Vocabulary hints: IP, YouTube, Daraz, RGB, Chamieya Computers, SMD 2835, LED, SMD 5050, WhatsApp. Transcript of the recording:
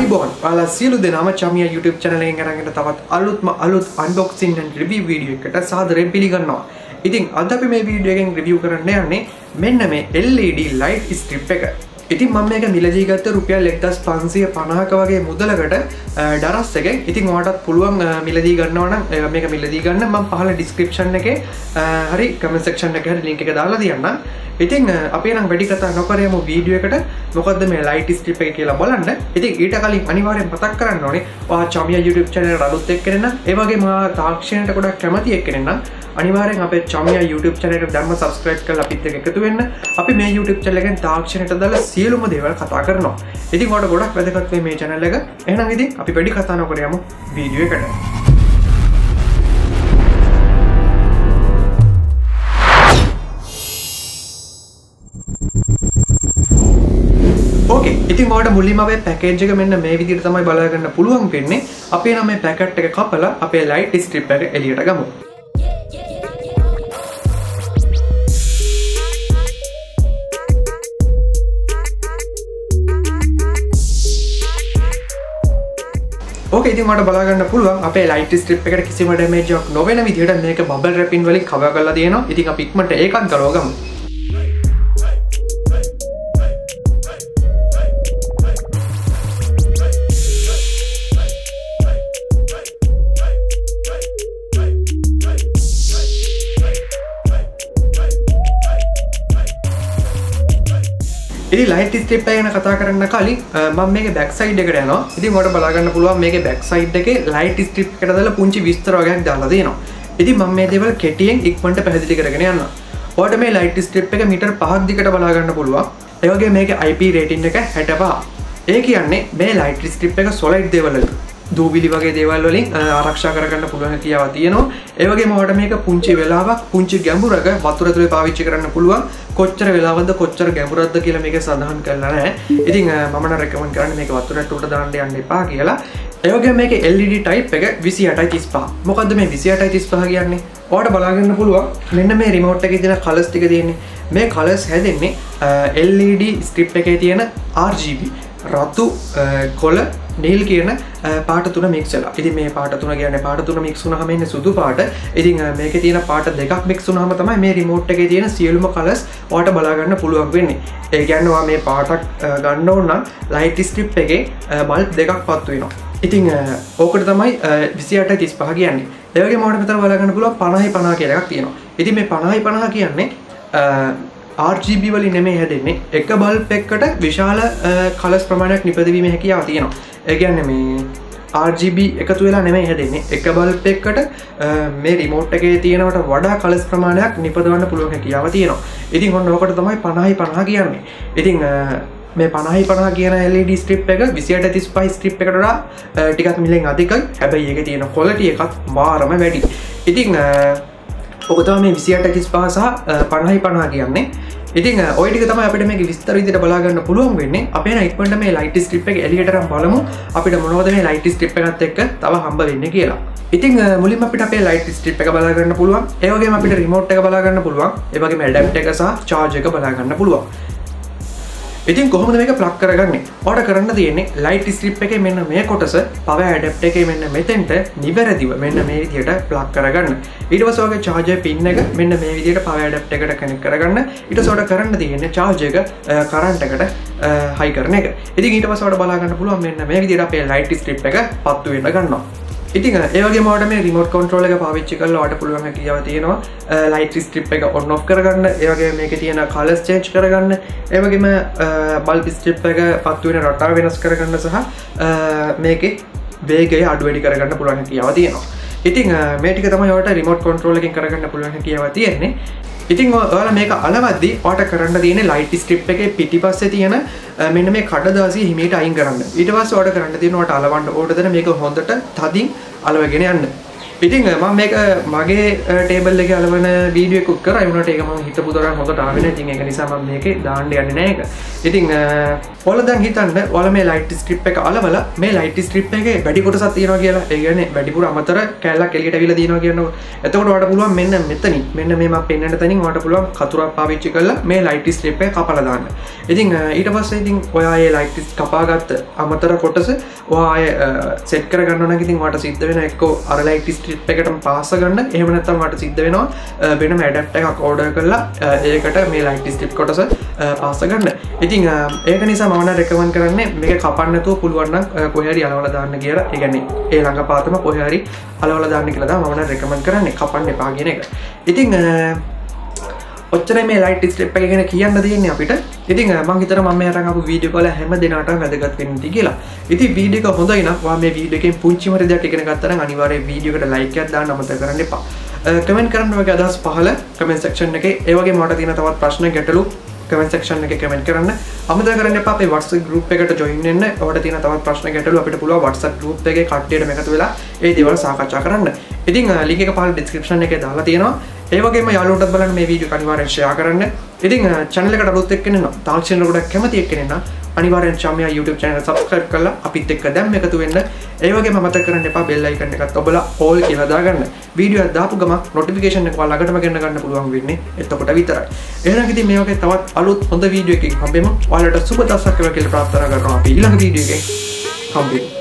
Haribon, ala sielu denama chamiya YouTube channel එකෙන් අරගෙන තවත් අලුත්ම අලුත් unboxing and review video එකකට සාදරයෙන් පිළිගන්නවා. ඉතින් අද අපි මේ video එකෙන් review කරන්න යන්නේ මෙන්න මේ LED light strip එක. ඉතින් මම මේක මිලදී ගත්ත රුපියල් 1550ක වගේ මුදලකට ඩරස් එකෙන්. ඉතින් ඔයාලටත් පුළුවන් මිලදී ගන්නවා නම් මේක මිලදී ගන්න. මම පහල description එකේ හරි comment section එකේ හරි link එක දාලා තියන්නම්. ඉතින් අපි නම් වැඩි කතා නොකරමු වීඩියෝ එකට මොකද්ද මේ ලයිට් ස්ට්‍රිප් එක කියලා බලන්න. ඉතින් ඊට කලින් අනිවාර්යෙන් මතක් කරන්න ඕනේ ඔයා චමියා YouTube channel එකට අලුත් එක්කෙනෙක් නම් ඒ වගේම ආ තාක්ෂණයට ගොඩක් කැමති එක්කෙනෙක් නම් අනිවාර්යෙන් අපේ චමියා YouTube channel එකට දැම්ම subscribe කරලා අපිත් එක්ක එකතු වෙන්න. අපි මේ YouTube channel එකෙන් තාක්ෂණයට දාලා සියලුම දේවල් කතා කරනවා. ඉතින් ඔයාලට ගොඩක් වැදගත් මේ channel එක. එහෙනම් ඉතින් අපි වැඩි කතා නොකරමු වීඩියෝ එකට. ඉතින් ඔයාලට මුලින්ම අපේ පැකේජ් එක මෙන්න මේ විදිහට තමයි බලා ගන්න පුළුවන් වෙන්නේ. අපි නම් මේ පැකට් එක කපලා අපේ ලයිට් ස්ට්‍රිප් එක එළියට ගමු. ඕකේ ඉතින් ඔයාලට බලා ගන්න පුළුවන් අපේ ලයිට් ස්ට්‍රිප් එකට කිසිම ඩැමේජ් එකක් නොවන විදිහට මේක බබල් රැපින් වලින් කවර් කරලා දෙනවා. ඉතින් අපි ඉක්මනට ඒකත් ගලව ගමු. ඉතින් ලයිට් ස්ට්‍රිප් එක ගැන කතා කරන්න කලින් මම මේකේ බෑක් සයිඩ් එකට යනවා. ඉතින් ඔයාලට බලා ගන්න පුළුවන් මේකේ බෑක් සයිඩ් එකේ ලයිට් ස්ට්‍රිප් එකට දාලා පුංචි විස්තර වගේක් දාලා දෙනවා. ඉතින් මම මේ දේවල් කෙටියෙන් ඉක්මනට පැහැදිලි කරගෙන යනවා. ඔයාලට මේ ලයිට් ස්ට්‍රිප් එක මීටර් 5ක් දිගට බලා ගන්න පුළුවන්. ඒ වගේම මේකේ IP රේටින් එක 65. ඒ කියන්නේ මේ ලයිට් ස්ට්‍රිප් එක සොලිඩ් දේවල් වලින් දූවිලි වගේ දේවල් වලින් ආරක්ෂා කරගන්න පුළුවන් හැකියාව තියෙනවා. ඒ වගේම ඔයාලට මේක පුංචි වෙලාවක් පුංචි ගැඹුරක වතුර තුලේ පාවිච්චි කරන්න පුළුවන්. කොච්චර වෙලාවද කොච්චර ගැඹුරක්ද කියලා මේක සඳහන් කරලා නැහැ. ඉතින් මම නම් රෙකමන්ඩ් කරන්නේ මේක වතුරට උඩ දාන්න යන්න එපා කියලා. ඒ වගේම මේකේ LED type එක 2835. මොකද්ද මේ 2835 කියන්නේ? ඔයාලට බලාගන්න පුළුවන් මෙන්න මේ රිමෝට් එකේ තියෙන කලර්ස් ටික තියෙන්නේ. මේ කලර්ස් හැදෙන්නේ LED strip එකේ තියෙන RGB රතු කොළ නිල් කියන පාට තුන mix වෙලා. ඉතින් මේ පාට තුන කියන්නේ පාට තුන mix වුණාම එන්නේ සුදු පාට. ඉතින් මේකේ තියෙන පාට දෙකක් mix වුණාම තමයි මේ remote එකේ තියෙන සියලුම colors ඔයාලට බලා ගන්න පුළුවන් වෙන්නේ. ඒ කියන්නේ ඔයා මේ පාටක් ගන්න ඕන නම් light strip එකේ bulb දෙකක් පත්තු වෙනවා. ඉතින් ඕකට තමයි 2835 කියන්නේ. ඒ වගේම ඔයාලට මෙතන බලා ගන්න පුළුවන් 5050 කියලා එකක් තියෙනවා. ඉතින් මේ 5050 කියන්නේ RGB වලින් නෙමෙයි හැදෙන්නේ. එක bulb එකකට විශාල colors ප්‍රමාණයක් නිපදවීමේ හැකියාව තියෙනවා. ඒ කියන්නේ මේ RGB එකතු වෙලා නෙමෙයි හැදෙන්නේ. එක බල්බ් එකකට මේ රිමෝට් එකේ තියෙනවට වඩා කලර්ස් ප්‍රමාණයක් නිපදවන්න පුළුවන් හැකියාව තියෙනවා. ඉතින් ඔන්න ඔකට තමයි 5050 කියන්නේ. ඉතින් මේ 5050 කියන LED strip එක 2835 strip එකට වඩා ටිකක් මිලෙන් අධිකයි. හැබැයි ඒකේ තියෙන quality එකත් මාරම වැඩි. ඉතින් ඔක තමයි මේ 2835 සහ 5050 කියන්නේ. ඉතින් ඔය ටික තමයි අපිට මේක විස්තර විදිහට බලා ගන්න පුළුවන් වෙන්නේ. අපි එන ඉක්මනට මේ ලයිට් ස්ට්‍රිප් එක එළියට නම් බලමු අපිට මොනවද මේ ලයිට් ස්ට්‍රිප් එකත් එක්ක තව හම්බ වෙන්නේ කියලා. ඉතින් මුලින්ම අපිට අපේ ලයිට් ස්ට්‍රිප් එක බලා ගන්න පුළුවන්. ඒ වගේම අපිට රිමෝට් එක බලා ගන්න පුළුවන්. ඒ වගේම ඇඩැප්ටර් එක සහ charge එක බලා ගන්න පුළුවන්. ඉතින් කොහොමද මේක ප්ලග් කරගන්නේ? ඔයාලට කරන්න තියෙන්නේ ලයිට් ස්ට්‍රිප් එකේ මෙන්න මේ කොටස power adapter එකේ මෙන්න මෙතෙන්ට නිවැරදිව මෙන්න මේ විදිහට ප්ලග් කරගන්න. ඊට පස්සේ ඔයාගේ charger pin එක මෙන්න මේ විදිහට power adapter එකට connect කරගන්න. ඊට පස්සේ ඔයාලට කරන්න තියෙන්නේ charge එක current එකට high කරන එක. ඉතින් ඊට පස්සේ ඔයාලට බලා ගන්න පුළුවන් මෙන්න මේ විදිහට අපේ light strip එක පත්තු වෙන්න ගන්නවා. ඉතින් ඒ වගේම ඔයාලට මේ remote control එක පාවිච්චි කරලා ඔයාලට පුළුවන් හැකියාව තියෙනවා light strip එක on off කරගන්න. ඒ වගේම මේකේ තියෙන colors change කරගන්න. ඒ වගේම bulb strip එක පත්තු වෙන රටාව වෙනස් කරගන්න සහ මේකේ වේගය අඩු වැඩි කරගන්න පුළුවන් හැකියාව තියෙනවා. ඉතින් මේ ටික තමයි ඔයාලට රිමෝට් කන්ට්‍රෝල් එකෙන් කරගන්න පුළුවන් හැකියාව තියෙන්නේ. ඉතින් ඔයාලා මේක අලවද්දී ඔයාලට කරන්න තියෙන්නේ ලයිට් ස්ට්‍රිප් එකේ පිටිපස්සේ තියෙන මෙන්න මේ කඩදාසිය හිමීට අයින් කරන්න. ඊට පස්සේ ඔයාලට කරන්න තියෙන්නේ ඔයාලට අලවන්න ඕන දෙන මේක හොඳට තදින් අලවගෙන යන්න. ඉතින් මම මේක මගේ ටේබල් එකේ අලවන වීඩියෝ එකක් කරා. ඒ වුණාට ඒක මම හිතපු තරම් හොඳට ආවේ නැහැ. ඉතින් ඒක නිසා මම මේකේ දාන්න යන්නේ නැහැ ඒක. ඉතින් ඔයාලා දැන් හිතන්න ඔයාලා මේ ලයිට් ස්ට්‍රිප් එක අලවලා මේ ලයිට් ස්ට්‍රිප් එකේ වැඩි කොටසක් තියෙනවා කියලා. ඒ කියන්නේ වැඩිපුර අමතර කැලලක් එළියට අවිලා දිනවා කියනකොට. එතකොට ඔයාලට පුළුවන් මෙන්න මෙතනින් මෙන්න මේ මම පෙන්නන තැනින් ඔයාලට පුළුවන් කතුරක් පාවිච්චි කරලා මේ ලයිට් ස්ට්‍රිප් එක කපලා දාන්න. ඉතින් ඊට පස්සේ ඉතින් ඔයා මේ ලයිට් ස්ට්‍රිප් කපාගත්ත අමතර කොටස ඔයා සෙට් කරගන්න ඕන නම් ඉතින් ඔයාලට සිද්ධ වෙන එක්ක අර ලයිට් ස්ට්‍රිප් එකටම පාස ගන්න. එහෙම නැත්නම් ඔයාලට සිද්ධ වෙනවා වෙනම ඇඩැප්ටර් එකක් ඕඩර් කරලා ඒකට මේ ලයිට් ස්ට්‍රිප් කොටස පාස ගන්න. ඉතින් ඒක නිසා මම රෙකමන්ඩ් කරන්නේ මේක කපන්න නැතුව පුළුවන් නම් කොහේ හරි අලවලා දාන්න කියලා. ඒ කියන්නේ ඒ ළඟපාතම කොහේ හරි අලවලා දාන්න කියලා තමයි මම රෙකමන්ඩ් කරන්නේ. කපන්න එපා කියන එක. ඉතින් ඔච්චරයි මේ ලයිට් ස්ට්‍රිප් එක ගැන කියන්න තියෙන්නේ අපිට. ඉතින් මම හිතනවා මම මෙයාට අහපු වීඩියෝ වල හැම දෙනාටම වැදගත් වෙන්නේ කියලා. ඉතින් වීඩියෝ එක හොඳයි නම් ඔයා මේ වීඩියෝ එකෙන් පුංචිම දෙයක් ඉගෙන ගත්තා නම් අනිවාර්යයෙන් වීඩියෝ එකට ලයික් එකක් දාන්න අමතක කරන්න එපා. කමෙන්ට් කරන්න ඔයාගේ අදහස් පහල කමෙන්ට් සෙක්ෂන් එකේ. ඒ වගේම ඔයාට තියෙන තවත් ප්‍රශ්න ගැටලු කමෙන්ට් සෙක්ෂන් එකේ කමෙන්ට් කරන්න. අමතක කරන්න එපා අපේ WhatsApp group එකට join වෙන්න. ඔයාලට තියෙන තවත් ප්‍රශ්න ගැටලු අපිට පුළුවන් WhatsApp group එකේ කට්ටියට එකතු වෙලා ඒ දේවල් සාකච්ඡා කරන්න. ඉතින් link එක පහල description එකේ දාලා තියෙනවා. ඒ වගේම යාළුවන්ටත් බලන්න මේ වීඩියෝ අනිවාර්යෙන් share කරන්න. ඉතින් channel එකට අලුත් එක්කෙනෙක් නම් තාක්ෂණයට ගොඩක් කැමති එක්කෙනෙක් නම් අනිවාර්යෙන් ශාමියා YouTube channel subscribe කරලා අපිත් එක්ක දැන් එකතු වෙන්න. ඒ වගේම මතක කරන්න එපා bell icon එකත් ඔබලා all කියලා දාගන්න. වීඩියෝ එක දාපු ගමන් notification එක ඔයාලා ළඟටම ගන්න පුළුවන් වෙන්නේ එතකොට විතරයි. එහෙනම් ඉතින් මේ වගේ තවත් අලුත් හොඳ වීඩියෝ එකකින් හම්බෙමු. ඔයාලට සුබ දවසක් කියලා ප්‍රාර්ථනා කරනවා. අපි ඊළඟ වීඩියෝ එකේ හම්බෙමු.